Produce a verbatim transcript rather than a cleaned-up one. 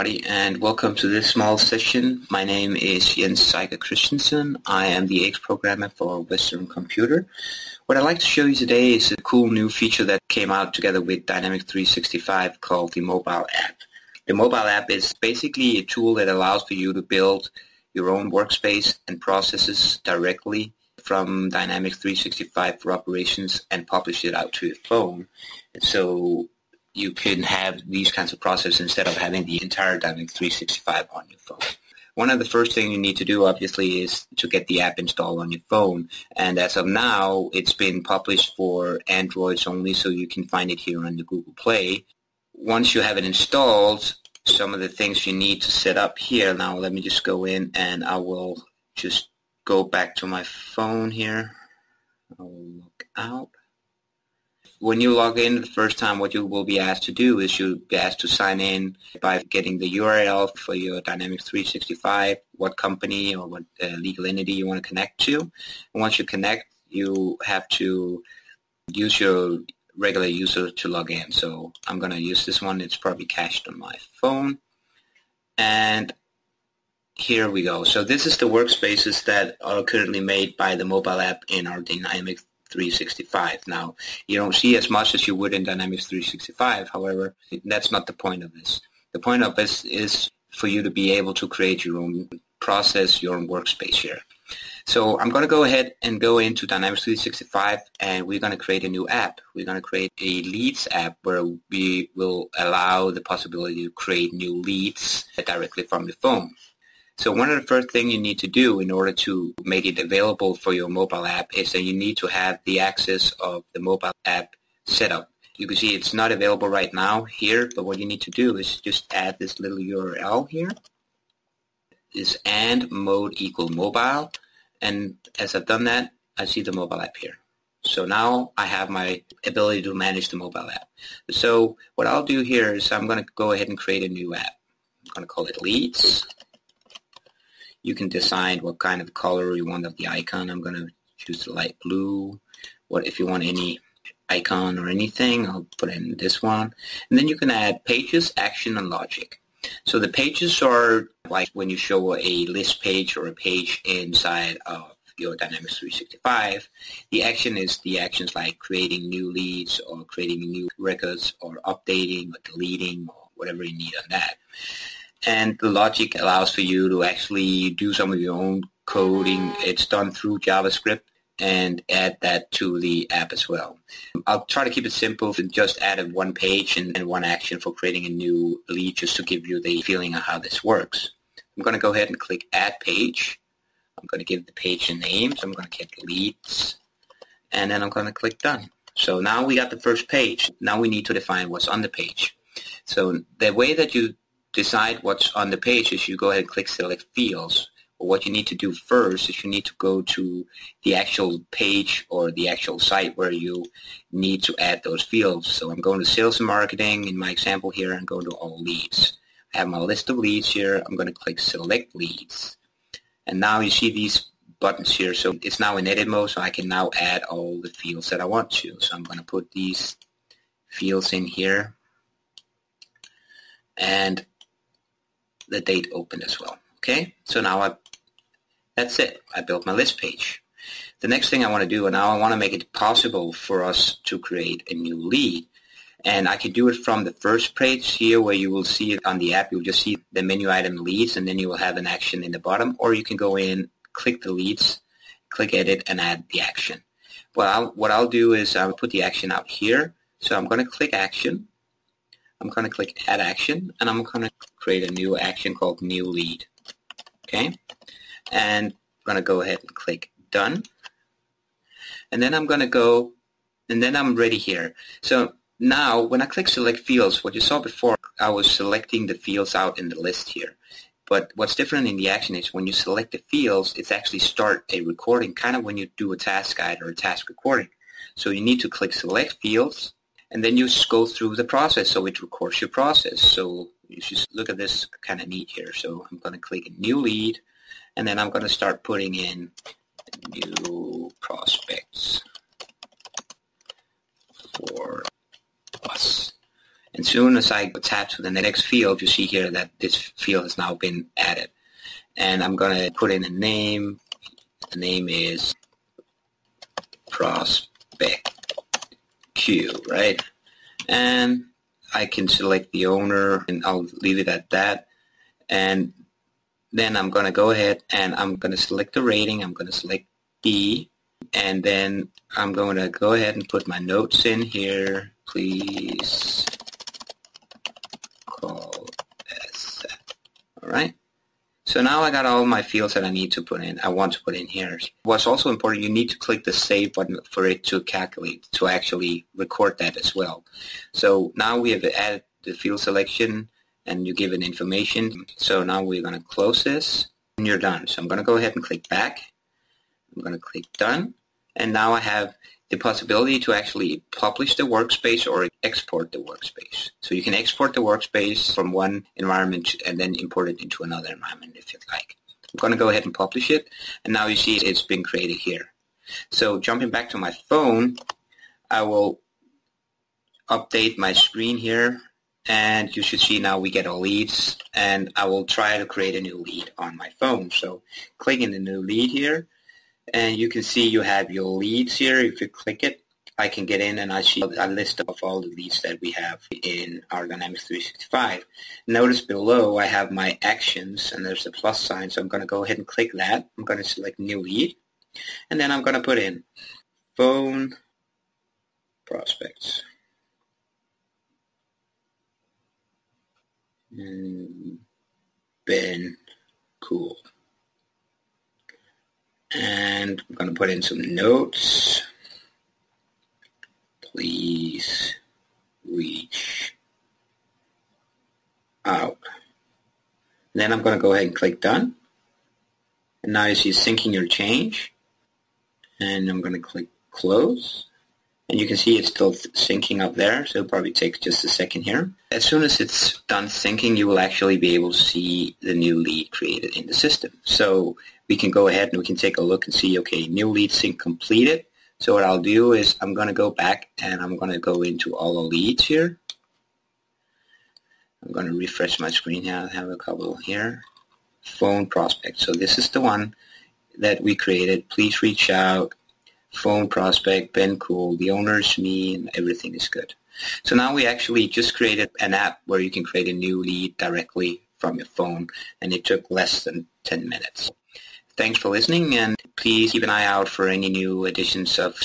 Howdy and welcome to this small session. My name is Jens Seiger-Christensen. I am the X programmer for Western Computer. What I'd like to show you today is a cool new feature that came out together with Dynamics three sixty-five called the Mobile App. The Mobile App is basically a tool that allows for you to build your own workspace and processes directly from Dynamics three sixty-five for Operations and publish it out to your phone. And so you can have these kinds of processes instead of having the entire Dynamics three sixty-five on your phone. One of the first things you need to do, obviously, is to get the app installed on your phone. And as of now, it's been published for Androids only, so you can find it here on the Google Play. Once you have it installed, some of the things you need to set up here. Now, let me just go in and I will just go back to my phone here. I'll look out. When you log in the first time, what you will be asked to do is you'll be asked to sign in by getting the U R L for your Dynamics three sixty-five, what company or what uh, legal entity you want to connect to. And once you connect, you have to use your regular user to log in. So I'm going to use this one. It's probably cached on my phone. And here we go. So this is the workspaces that are currently made by the mobile app in our Dynamics three sixty-five. Now, you don't see as much as you would in Dynamics three sixty-five. However, that's not the point of this. The point of this is for you to be able to create your own process, your own workspace here. So I'm going to go ahead and go into Dynamics three sixty-five, and we're going to create a new app. We're going to create a leads app where we will allow the possibility to create new leads directly from the phone. So one of the first things you need to do in order to make it available for your mobile app is that you need to have the access of the mobile app set up. You can see it's not available right now here, but what you need to do is just add this little U R L here. This and mode equal mobile. And as I've done that, I see the mobile app here. So now I have my ability to manage the mobile app. So what I'll do here is I'm going to go ahead and create a new app. I'm going to call it Leads. You can decide what kind of color you want of the icon. I'm going to choose the light blue. What if you want any icon or anything, I'll put in this one. And then you can add pages, action, and logic. So the pages are like when you show a list page or a page inside of your Dynamics three sixty-five. The action is the actions like creating new leads or creating new records or updating or deleting or whatever you need on that. And the logic allows for you to actually do some of your own coding. It's done through JavaScript, and add that to the app as well. I'll try to keep it simple and just add one page and, and one action for creating a new lead just to give you the feeling of how this works. I'm going to go ahead and click Add Page. I'm going to give the page a name, so I'm going to click Leads, and then I'm going to click Done. So now we got the first page. Now we need to define what's on the page. So the way that you decide what's on the page is you go ahead and click Select Fields. Well, what you need to do first is you need to go to the actual page or the actual site where you need to add those fields. So I'm going to Sales and Marketing in my example here and go to All Leads. I have my list of leads here. I'm going to click Select Leads. And now you see these buttons here. So it's now in edit mode, so I can now add all the fields that I want to. So I'm going to put these fields in here. And the date opened as well. Okay, so now I, that's it. I built my list page. The next thing I want to do, and now I want to make it possible for us to create a new lead. And I can do it from the first page here where you will see it on the app. You'll just see the menu item leads, and then you will have an action in the bottom. Or you can go in, click the leads, click edit, and add the action. Well, I'll, what I'll do is I'll put the action out here. So I'm going to click action. I'm going to click Add Action, and I'm going to create a new action called New Lead. Okay? And I'm going to go ahead and click Done. And then I'm going to go, and then I'm ready here. So now, when I click Select Fields, what you saw before, I was selecting the fields out in the list here. But what's different in the action is when you select the fields, it's actually start a recording, kind of when you do a task guide or a task recording. So you need to click Select Fields, and then you go through the process, so it records your process. So you should look at this kind of neat here. So I'm going to click New Lead, and then I'm going to start putting in new prospects for us. And soon as I tap to the next field, you see here that this field has now been added. And I'm going to put in a name. The name is Prospect Q, right? And I can select the owner, and I'll leave it at that. And then I'm going to go ahead and I'm going to select the rating. I'm going to select B. And then I'm going to go ahead and put my notes in here. Please call S. All right. So now I got all my fields that I need to put in. I want to put in here. What's also important, you need to click the save button for it to calculate, to actually record that as well. So now we have added the field selection and you give it information. So now we're going to close this and you're done. So I'm going to go ahead and click back. I'm going to click done. And now I have the possibility to actually publish the workspace or export the workspace. So you can export the workspace from one environment and then import it into another environment if you'd like. I'm going to go ahead and publish it. And now you see it's been created here. So jumping back to my phone, I will update my screen here. And you should see now we get our leads. And I will try to create a new lead on my phone. So clicking the new lead here. And you can see you have your leads here. If you click it, I can get in and I see a list of all the leads that we have in our Dynamics three sixty-five. Notice below I have my actions and there's a plus sign. So I'm going to go ahead and click that. I'm going to select new lead. And then I'm going to put in phone prospects. Ben Cool. And I'm going to put in some notes. Please reach out. And then I'm going to go ahead and click done. And now you see syncing your change. And I'm going to click close. And you can see it's still syncing up there, so it probably takes just a second here. As soon as it's done syncing, you will actually be able to see the new lead created in the system. So we can go ahead and we can take a look and see, okay, new lead sync completed. So what I'll do is I'm going to go back and I'm going to go into all the leads here. I'm going to refresh my screen here. I have a couple here. Phone prospect. So this is the one that we created. Please reach out. Phone prospect, Ben Cool, the owner's me, and everything is good. So now we actually just created an app where you can create a new lead directly from your phone, and it took less than ten minutes. Thanks for listening, and please keep an eye out for any new editions of